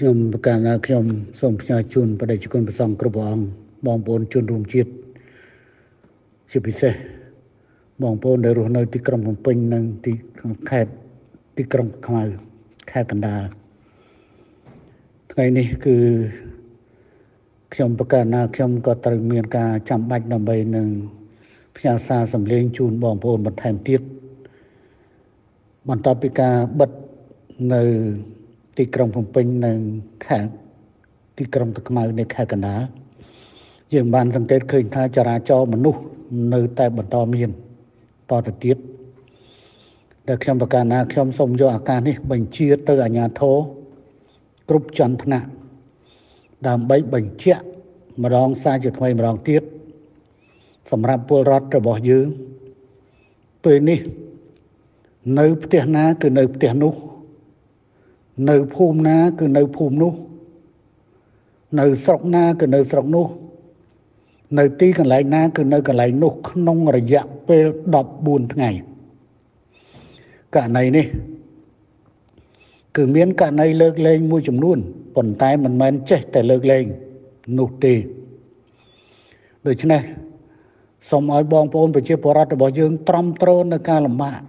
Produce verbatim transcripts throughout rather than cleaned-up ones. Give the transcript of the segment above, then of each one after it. ขยมประการขยมส่งพญาจุนประเดชกุลประสงกระบองบองโปนจุนรวมจิตสิบปีเสร็จบองโปนได้รู้ในที่กรมของเป็นนั่งที่แคบที่กรมขมายแคบกันดาไงนี่คือขยมประการขยมก็ตรึงเมียนกาจำบัดนำไปหนึ่งพญาซาสำเร็งจุนบองโปนบรรทายทิศบรรทัดปีกาบัดในตีกรมพรมเป็นในแขกตีกรมตะกมาในแขกกันนะอย่างบานสังเกตเคยท่าจราจรมนุษย์ในแต่บรรทอมีนต่อตะเทียบแต่ขยมประการนะขยมสมโยอาการนี่บัญชีเตอร์อาญาโทกรุบจันทนะดามใบบัญเชียมารองซาจุดไฟมารองเทียบสำหรับพวกรัฐระบอบยื้อปืนนี่ในประเทศน้าคือในประเทศนู้ในภูมิน้าคือในภูมินู้ในสระน้าคือในสระนู้ในตีกันไหลน้าคือในกันไหลนู้ขนมระยะเปรดอบบุญไงกะในนี่คือเมียนกะในเลิกเลงมวยจำนวนผลตายมันมันเจ๊แต่เลิกเลงนุตีโดยเช่นนี้สมัยบองปนไปเชื่อพระราชบดีตรอมโตรนการละหมาด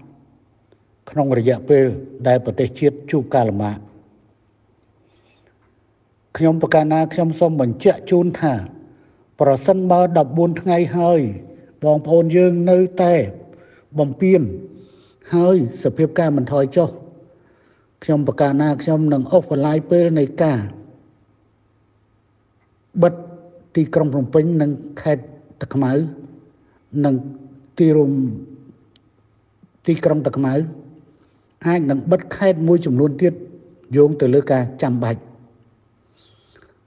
ขนมระยะเปรี้ยวได้ประเทศชีดจูกาลมาขยมประการนาขยมสมบัญเจจูนท่าประสันมาดับบุญไงเฮยบองพลยืงเนยแต่บอมเปียนเฮยสเปียบกามันถอยเจ้าขยมประการนาขยมหนังอกผลายเปรี้ยวในกาบัดตีกรมพรมเป็นหนังแคดตะขมาหนังตีรมตีกรมตะขมาให้หนังบัดแค่มวยจำนวนเทียบโยงแต่เลือกการจำบัด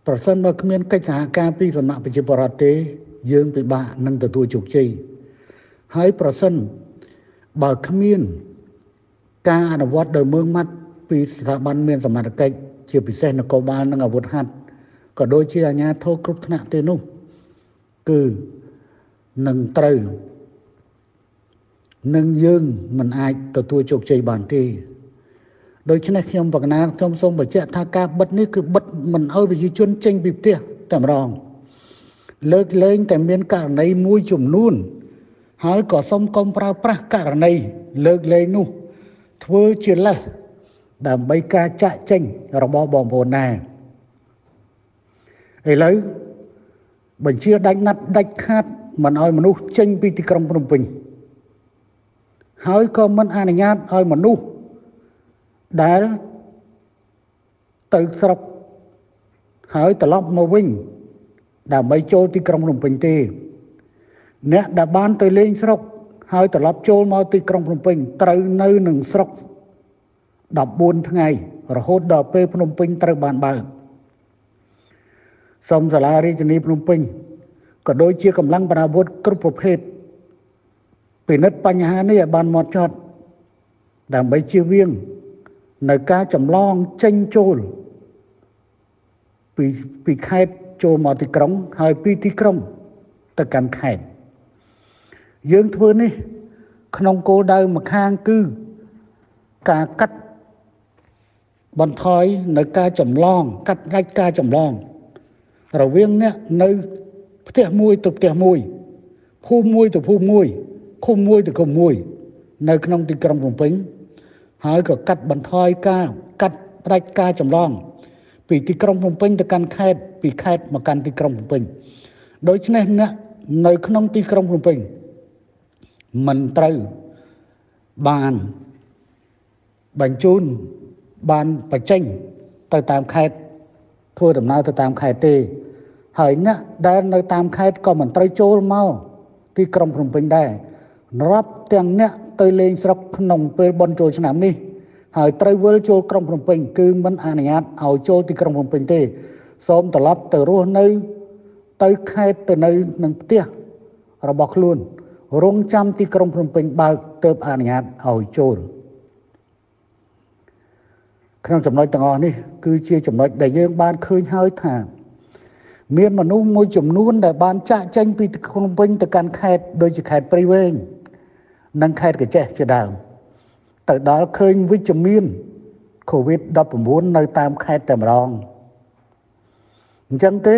ประสานมาเมียนกิจการการพิจารณาปัจจุบันเตยยืงไปบ้านนั่งแต่ตัวจุกจีให้ประสานบ่าวเมียนการอนุวัตโดยเมืองมัดปีสถาบันเมียนสมัติกิจเชี่ยวพิเศษนกบาลนั่งอาวุธหัดก็โดยเชี่ยญาโทครุฑนาเตนุคือหนังเตยหนึ่งยืงมันอายตัวตัวโจกใจบานทีโดยเช่นนี้ยมปากนาชมสมบัติเจ้าท่ากาบัดนี่คือบัดมันเอาไปชี้ชวนเจงบีบเตี้ยแต่รองเลิกเล่นแต่เมียนการในมวยจุ่มนู่นหายก่อสมกรมปราปราการในเลิกเล่นนู่นเพื่อเชื่อละดำใบกาจะเจงระบอบอมโบนาไอ้เลยบัญชีได้นัดได้คาดมันเอามนุษย์เจงปีติกรรมปนปิงเฮ้ยก็มันอนุญาตเฮ้ยมันนู่ได้ตื่นสลบเฮ้ยตลบมาวิ่งด่าใบโจตีกรมลงเป็นตีเนี่ยด่าบ้านตื่นเล่นสลบเฮ้ยตลบโจมาตีกรมลงเป็นตื่นในหนึ่งสลบดับบุญทั้งไงเราโหดดับเปย์พนมเป็นตื่นบานบานสมสลาริจนีพนมเป็นก็โดยเชี่ยวกำลังปราบดกรุปเพศปีนัดปัญหาเนี่ยบานหมดจอดดังใบเชี่ยวเวียงในการจำลองเจงโจลปีปีไข่โจมอติกรองหายปีติกรองตะการไข่ยืงทื่อนี่ขนมโกดาวมาข้างคือการกัดบอลทอยในการจำลองกัดไรการจำลองเราเวียงเนี่ยในเตี้ยมวยตุบเตี้ยมวยผู้มวยตุบผู้มวยคุ้มมวยแต่ก็มวยในขนมตีกรมผมเพ่งหายก็กัดบันทอยก้ากัดไรก้าจำลองปีตีกรมผมเพ่งแต่การแคบปีแคบมาการตีกรมผมเพ่งโดยเฉพาะเนี่ยในขนมตีกรมผมเพ่งมันเตยบานบัญจุนบานปัจเจงเตยตามแคบทั่วดำน้ำเตยตามแคบเตยหายเนี่ยได้เตยตามแคบก็มันเตยโจลเมาตีกรมผมเพ่งได้รับเตียงเนี่ยเตยเลงสลับขนมเปรย์บอลโจชนะนี่หายเตยเวลโจกรมพรมเพ่งคือมันอนุญาตเอาโจที่กรมพรมเพ่งเตยซ้อมตลับเตยรู้ในเตยไข่เตยในหนังเตี้ยระบอกลุ่นโรงจำที่กรมพรมเพ่งบาเตยอนุญาตเอาโจขนมจำนวนต่างอันนี่คือเชี่ยวจำนวนได้เยอะบ้านเคยหายถ่านเมียนมนุษย์มวยจำนวนได้บ้านจะเจงปีติกรมพรมเพ่งแต่การไข่โดยจะไข่เปรย์เวงนั่งแค่กับเจ๊จะดาวแต่ดาวเคยวิจมีนโควิดดับปมวนในตามแค่แต่รอง จังเต้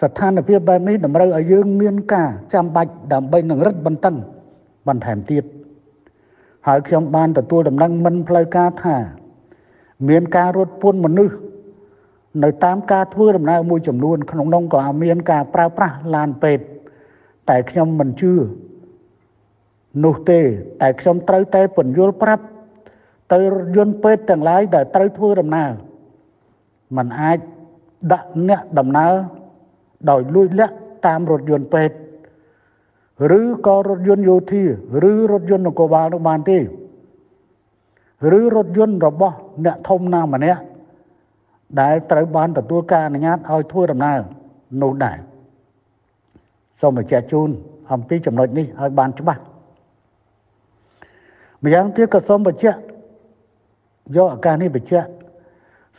ศรัทธาในพิบาลนี้น้ำเราอายุเมียนกาจำบัดดำไปหนังรัฐบันตังบันแถมเตียบหายเขียมบานแต่ตัวดำนั่งมันพลอยกาถ่าเมียนการถพ่นมันนึกในตามกาทั่วดำนายมวยจำนวนขนมน้องก่อเมียนกาปลาปลาลานเป็ดแต่เขียมมันชื่อนุเตแต่เขียมไตรเตปนยุลปรับเตยยนเป็ดแต่งไรแต่ไตรทั่วดำนายมันไอดะเนี่ยดำนายดอยลุยเละตามรถยนต์เป็ดหรือก็รถยนต์โยธีหรือรถยนต์นกบาลนกบาลที่หรือรถยนต์ระบบเนี่ยทมนามันเนี่ยได้ไตรบานแต่ตัวการในงานเอาทั่วดำนาโน่นได้สมัยแจจูนอัมพีจำเลยนี่เอาบานจุบันมีอย่างที่ก็สมบัติเจ้าย่ออาการนี่บัติเจ้า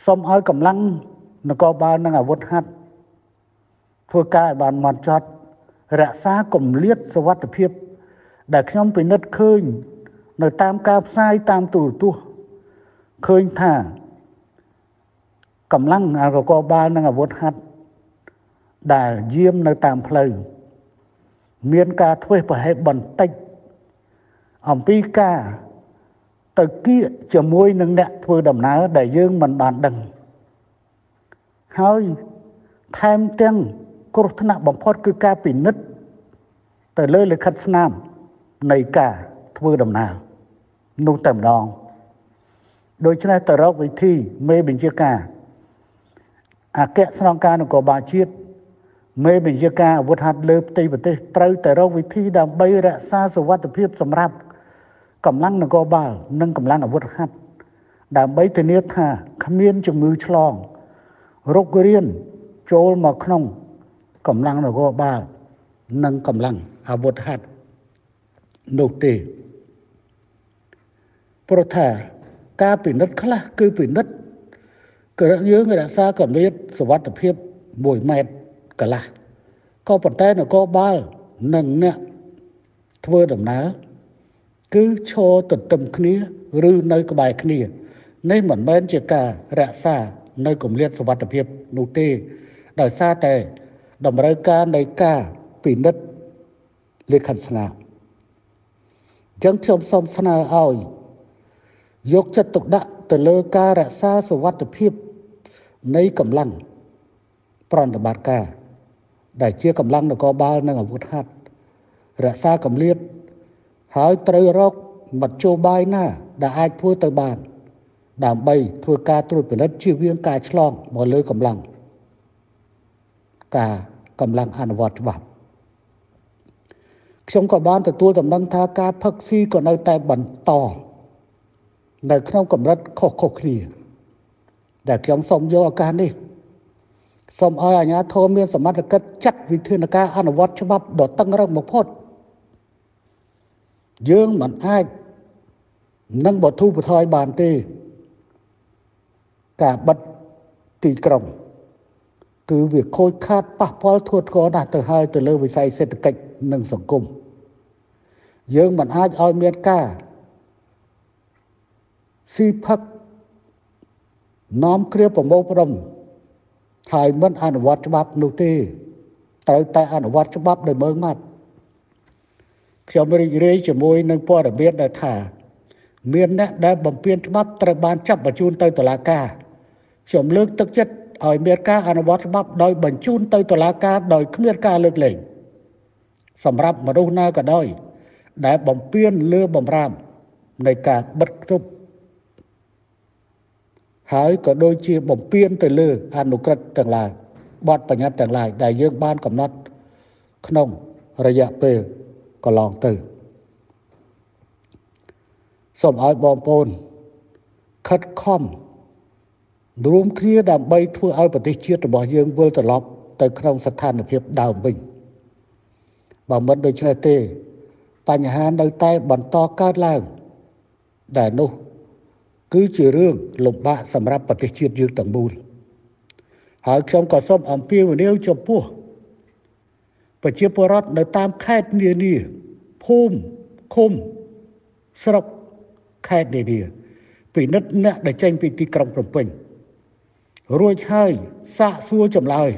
สมเอากำลังนกบาลนั่งอาวุธหัดเพื่อกายบานมันจอดรักษากลมเลียดสวัสดิเพียบแต่ขย่มไปนัดเคยในตามกาบไซตามตู่ตัวเคยท่ากำลังอาก็บ้านนั่งวดหัดได้เยี่ยมในตามเพลยเมียนกาถ้วยไปให้บันติกอัมพีกาตะกี้จะมวยนึงเนี่ยถ้วยดำน้ำได้ยื่นมันบานดังเฮ้ยแทมเตียงกรุธนาบำพอดคือการปินิดแต่เลยเลยคัดสนามในกาทวีดำนานุ่งแต่มดองโดยเฉพาะแต่เราไปที่เมบิญเจกาอาแกะสนองการของบาชีดเมบิญเจกาวุฒิหัดเลิบตีปฏิเตยแต่เราไปที่ดำใบระซาสวัสดิเพียบสำรับกำลังนกบาลนั่งกำลังอาวุธหัดดำใบเทเนียท่าขมิ้นจมือฉลองรกเรียนโจลมาขนมกำลังนกบาลนั่งกำลังอาวุธหัดนุเตปรถากาปินัดคละคือปินัดเกิดเยอะเงยซากับเม็ดสวัสดิเพียบบ่อยแมดกะละก็ปนแต่นกบาลนั่งเนี่ยทเวดำน้าคือโชว์ตัดตำคณีหรือในกบายคณีในเหมือนแมนเจการะซาในกลุ่มเลียดสวัสดิเพียบนุเตได้ซาแต่ดำเนินการในกาปินัดเลขันสนาจังเทียมสมสนาเอายกจัดตกดะแต่เลการะซาสวัสดิเพียบในกำลังปรนตบาดกาได้เชื่อกำลังนกบาลนั่งอาวุธหัดระซากำเลียดหายไตรรกมัดโจบายหน้าได้อาจพูดตบานดามใบทัวกาตรวจเป็นรัฐชีเวียงกาฉลองหมดเลยกำลังกากำลังอนุวัติบัตรชมกบาลแต่ตัวกำลังทากาพักซีก็ในแต่บันต่อในขนมกำรัดโคกโคกนี่แต่เกี่ยมสมโยอาการนี่สมอาญาโทเมียสมัติกัดจัดวิธีนักการอนุวัติฉบับดอดตั้งรังมกพดเยื่อเหมือนไอ้นั่งบททูปทอยบานตีกาบัดตีกรมคือviệcโค่นคาดปะพอทวดก็น่าเตะหายเตะเลยวิสัยเศรษฐกิจหนึ่งสังคมเยื่อเหมือนไอ้เอาเมียนกาซีพักน้อมเครียบประมงประดมหายมันอนุวัติฉบับนุตีแต่แต่อนุวัติฉบับในเมืองมัดเขียวมริเรย์จมวยนังพ่อระเบียดได้ถ่าเมียนเนี่ยได้บำเพ็ญฉบับตระบานจับบัญชูนเตยตุลากาเขียวเลือกตักจัดหายเมียนกาอนุวัติฉบับโดยบัญชูนเตยตุลากาโดยเมียนกาเลือกเล่งสำหรับมาดูหน้าก็ได้ได้บำเพ็ญเลือบำรามในการบัดทุบหายก็โดยเชี่ยวบ่มเปี้ยนแต่เลืออนุกรัตต่างหลายวัดปัญญาต่างหลายได้เยื่อบ้านกำนัดขนมระยะเปรย์ก็ลองตื่นสมออยบอมปนคัดค่อมรวมเคลียดำใบทั่วเอาปฏิเชียตบ่อเยื่อเวลตลอดแต่ขนมสถานเพียบดาวบิงบ่มันโดยชนะเตปัญหาในใต้บรรทอการล่างแต่โนคือชื่อเรื่องลมบะสำหรับปฏิชีตยืนต่างบูลหากชมก่อส้มอัมพีวันนี้จบพัวปฏิเชียปรอดในตามแคดเนียนี่พุ่มคมสรบแคดเนียนี่ปีนัดเนี่ยได้แจ้งปีติกรรมกลมเป่ง รวยเฮยสะซัวจำเลย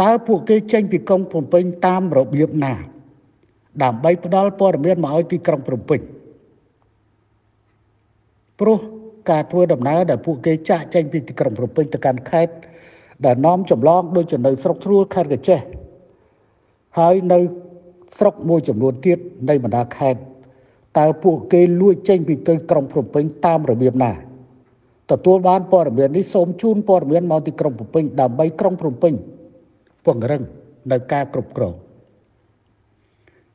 ตาพวกเกย์เจงปีกงผมเป็นตามระเบียบนาดำใบพดลปอดเมียนมาเอาตีกรงผมเป็นโปรการทัวร์ดำน้ำแต่พวกเกย์จะเจงปีกรงผมเป็นแต่การแค่แต่น้อมจำลองโดยจะในสกทั่วแค่กันเช่หายในสกมวยจำนวนเทียดในบรรดาแค่แต่พวกเกย์ลุยเจงปีกกรงผมเป็นตามระเบียบนาแต่ตัวบ้านปอดเมียนนี้สมชูนปอดเมียนมาตีกรงผมเป็นดำใบกรงผมเป็นพวกเรื่องในการกรุบกรอบ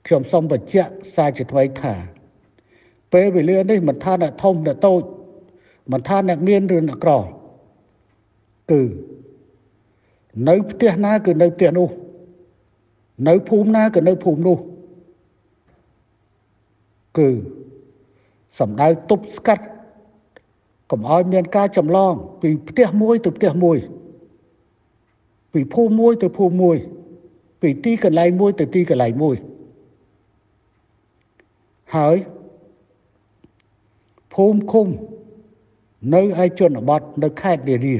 เขียมสมบัติเจ้าสายจิตไว้ขาเป๋ไปเรื่อยนี่มันท่านน่ะท่อมน่ะโตมันท่านน่ะเมียนเรือนน่ะกรอคือในเตียนาคือในเตียนูในภูมินาคือในภูมินูคือสำได้ตุบสกัดกับอ้อยเมียนกาจำลองปีเตียมวยตุบเตียมวยปีผู้มวยแต่ผู้มวยปีตีกันไหลมวยแต่ตีกันไหลมวยหายภูมิคุ้มในไอจนบอดในแค่เดียดี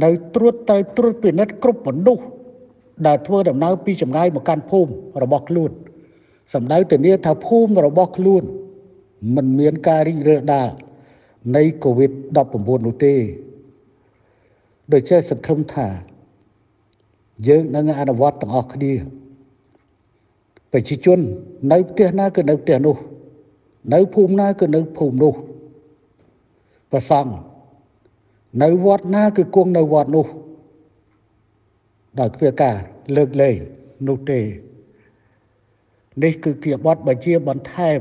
ในตรวจไตตรวจเป็นนัดกรุบผลดุด่าทั่วดำน้ำปีจำไงมาการภูมิระบอกลุ่นสำได้แต่เนี้ยถ้าภูมิระบอกลุ่นมันเหมือนการิเรดาในโควิดดับผมบนอุเตโดยเฉพาะสังคมไทยเยอะนั่งอนุวัตต่างออกดีไปชี้ชวนในเตียน่าเกิดในเตียนูในภูมิน่าเกิดในภูมินูประสังในวัดน่าเกิดกวงในวัดนูได้เพื่อการเลิกเลยนูเตนี่คือเกี่ยววัดบัญชีบัญไทม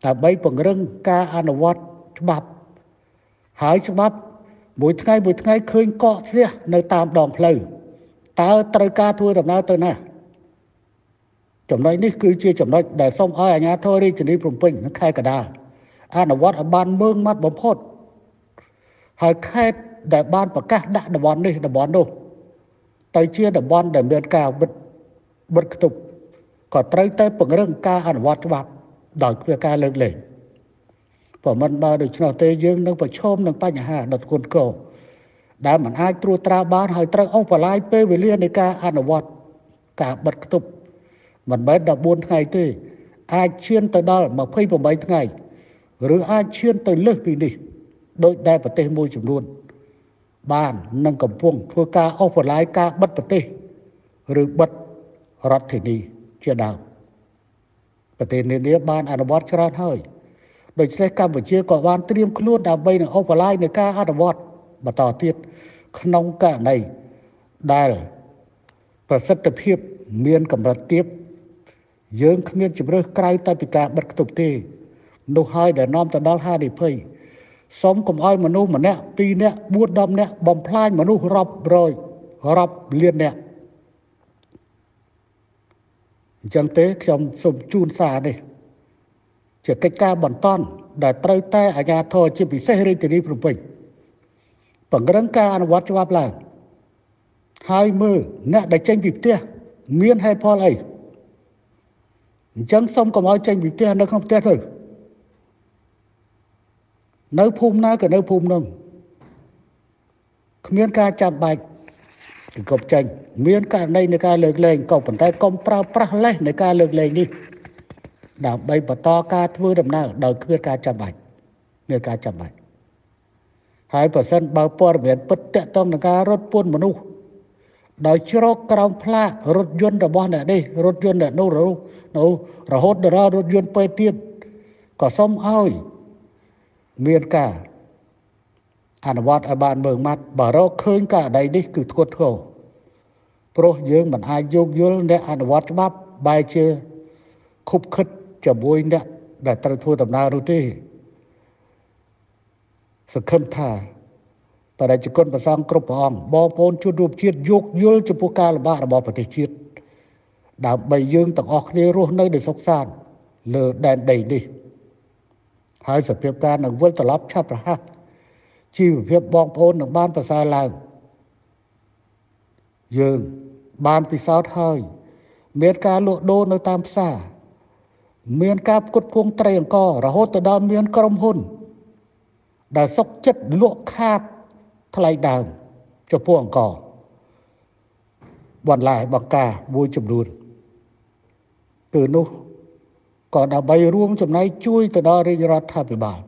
แต่ใบปังเรื่องการอนุวัตฉบับหายฉบับบุญไงบุญไงเคยเกาะเสียในตามดองเพลย์ตาตระกาทัวร์ดำน้ำตัวน่ะจำน้อยนี่คือเชื่อจำน้อยแต่ส่งอ้อยอันยาเท่าไรจะนี้ปรุงปิ้งนักไข่กระดาอานวัดบานเมืองมัดบ่มพดหายไข่แต่บานปากกาด่าดบอนนี่ดบอนดูแต่เชื่อดบอนแต่เดือนกาวบิดบิดกระตุกก่อนไตรเตยปงเรื่องกาอานวัดฉบับดอยเพื่อการเลิกเลยพอมันมาโดยชนเตยเยอะนักประชมนักปัญหาดัดคนเก่าได้เหมือนไอ้ตรูตราบ้านหอยตรังองค์ปลายเปรย์วิเลียนในการอนุวัตกาบัดกระตุกมันไม่ดับบุญไงเตยไอ้เชื่อนตัวได้มาเพ่ยผมไม่ไงหรือไอ้เชื่อนตัวเลิกปีนี้โดยได้ประเทศมวยจำนวนบ้านนั่งกับพวงทัวกาองค์ปลายกาบัดประเทศหรือบัดรัฐเทนีเชื่อดาวประเทศในนี้บ้านอนุวัตชราหอยโดยใช้การบริเวณก่อวานเตรียมคลุ้นดาวใบในอวลายในกาอดวอดมาต่อเทียดขนมกะในได้ประสิทธิภาพเมียนกับรัฐเทียบเยื่อขมิ้นจุดเริ่มไกลตาปิกาบัดตุกเตะดูให้แต่น้อมแต่ดาวห้าดิเพย์สมกับอ้อยมนุษย์เหมือนเนี้ยปีเนี้ยบูดดำเนี้ยบอมพลายมนุษย์รับรอยรับเลียนเนี้ยจังเตะชมสมจูนซาดิจะกิจการบ่อนต้อนได้เตยแต่อาญาโทษจะมีเสรีที่นี่ปรุงไปปังเรื่องการอนุวัตฉบับหลังให้มือเงาได้เจงบีบเตี้ยเมียนให้พอเลยจังส่งก็มาเจงบีบเตี้ยนักน้องเตี้ยเลยในภูมิหน้ากับในภูมิหนึ่งเมียนการจับใบกบเจงเมียนการในในการเลิกเลงกบผลได้กลมปราปราเลยในการเลิกเลงนี่ดาวใบปะตอกาทั่วดำน้ำดาวเครือการจำใบเนื้อการจำใบหายเปอร์เซ็นต์บางปอร์เหมือนปัดแตะต้องในการรถป่วนมนุษย์ดาวเชื้อโรคกระพร่ารถยนต์ระบาดเนี่ยได้รถยนต์เนี่ยโน้รู้โน้ระหดระรถยนต์ไปเทียบก็ซ่อมเอาเมียนกาอนุวัตอบานเมืองมัดบ่เราเคยกาใดได้คือทุกข์เขาเพราะเยอะเหมือนอายุเยอะเนี่ยอนุวัตบับใบเชื้อคุบคึดจะบุยเนี่ยแต่ตระทูตำนารู้ที่สังคมไทยแต่ได้จุกนประสานกรุบองบองปนชุดรูปเชียดยกยืนจุปการระบาดระบอบปฏิเชียดดาบใบยืงต่างออกในรูปนั่งในสกสารเลือดแดงดิดิหายสับเพียบการหนังวัดตลับชาประหัตชีวเพียบบองปนหนังบ้านประสานลางยืงบ้านปีศาจหอยเมียนกาโลโดนตามซาเมียนกาบกุดพวงไตรอย่างก่อระหดตะดามเมียนกรมหุ่นได้ซอกเจ็ดลวกคาบ ថ្លៃដើមចំពោះអង្គបន្លាយបកាមួយចំនួនគឺនោះក៏ដើម្បីរួមចំណែកជួយទៅដល់រាជរដ្ឋាភិបាល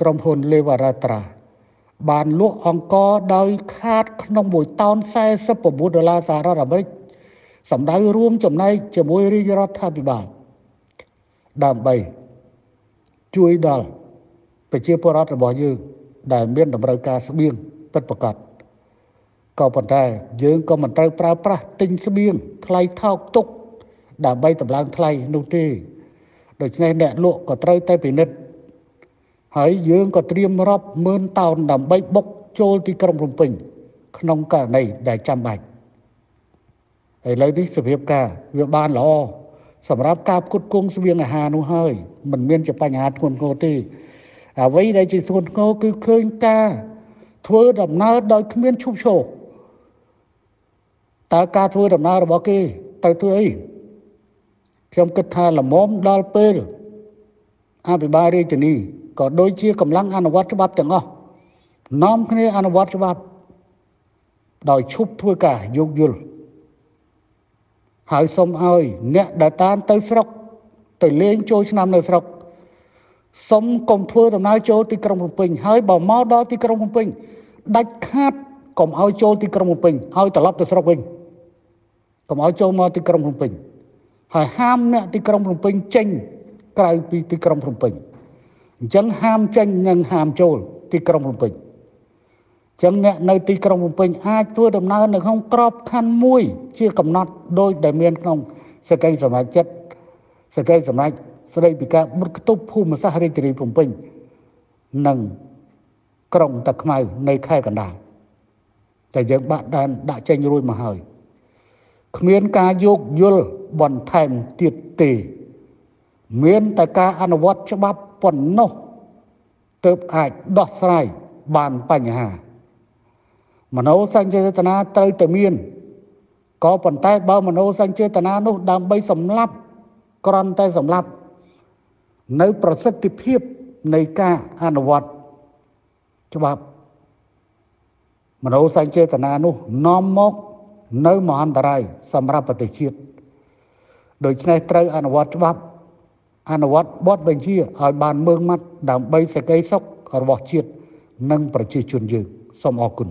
ក្រុមហ៊ុនលេវរ៉ាត្រាបានលក់អង្គដោយខាតក្នុងមួយតោនสี่สิบเก้าដុល្លារសហរដ្ឋអាមេរិកសម្ដៅរួមចំណែកជាមួយរាជរដ្ឋាភិបាលដើម្បីជួយដល់ប្រជាពលរដ្ឋរបស់យើងដែលមានតម្រូវការស្បៀងពិតប្រាកដក៏ប៉ុន្តែយើងក៏មិនត្រូវប្រើប្រាស់ទិញស្បៀងថ្លៃថោកទុកដើម្បីតម្លើងថ្លៃនោះទេដូច្នេះអ្នកលក់ក៏ត្រូវតែពិនិត្យហើយយើងក៏ត្រៀមរាប់ម៉ឺនតោនដើម្បីបុកចូលទីក្រុងភ្នំពេញក្នុងករណីដែលចាំបាច់ឥឡូវនេះសភាពការវាបានល្អសម្រាប់ការផ្គត់ផ្គង់ស្បៀងអាហារនោះហើយមិនមានជាបញ្ហាធ្ងន់ធ្ងរទេអ្វីដែលជាធ្ងន់ធ្ងរគឺឃើញការធ្វើដំណើរដោយគ្មានឈប់ឈរតើការធ្វើដំណើររបស់គេត្រូវធ្វើអីខ្ញុំគិតថាល្មមដល់ពេលអភិបាលរាជធានីក៏ដូចជាកម្លាំងអនុវត្តច្បាប់ទាំងអស់នាំគ្នាអនុវត្តច្បាប់ដោយឈប់ធ្វើការយោគយល់ហើយសូមឲ្យអ្នកដែលតាមទៅស្រុកទៅលេងចូលឆ្នាំនៅស្រុកសូមកុំធ្វើដំណើរចូលទីក្រុងភ្នំពេញហើយបើមកដល់ទីក្រុងភ្នំពេញដាច់ខាតកុំឲ្យចូលទីក្រុងភ្នំពេញឲ្យត្រឡប់ទៅស្រុកវិញកុំឲ្យចូលមកទីក្រុងភ្នំពេញហើយហាមអ្នកទីក្រុងភ្នំពេញចេញក្រៅពីទីក្រុងភ្នំពេញអញ្ចឹងហាមចេញនិងហាមចូលទីក្រុងភ្នំពេញអញ្ចឹងអ្នកនៅទីក្រុងភ្នំពេញអាចធ្វើដំណើរនៅក្នុងក្របខ័ណ្ឌមួយជាកំណត់ដោយដែលមានក្នុងសេចក្តីសម្រេចចិត្តសេចក្តីសម្រេចស្តីពីការបិទគប់ភូមិសាស្ត្ររាជធានីភ្នំពេញនិងក្រុងតាខ្មៅនៃខេត្តកណ្ដាលតែយើងបាក់ដានដាក់ចេញរួចមកហើយគ្មានការយោគយល់បន្ថែមទៀតទេមានតែការអនុវត្តច្បាប់ប៉ុណ្ណោះទើបអាចដោះស្រាយបានបញ្ហាមនោសញ្ចេតនាត្រូវតែមានក៏ប៉ុន្តែបើមនោសញ្ចេតនានោះដើម្បីសម្លាប់ក្រំតែសម្លាប់នៅប្រសិទ្ធភាពនៃការអនុវត្តច្បាប់មនោសញ្ចេតនានោះនាំមកនៅមហន្តរាយសម្រាប់ប្រទេសជាតិដូច្នេះត្រូវអនុវត្តច្បាប់អនុវត្តបទបញ្ជាឲ្យបានមើងម៉ាត់ដើម្បីសេចក្តីសុខរបស់ជាតិនិងប្រជាជនយើងសូមអរគុណ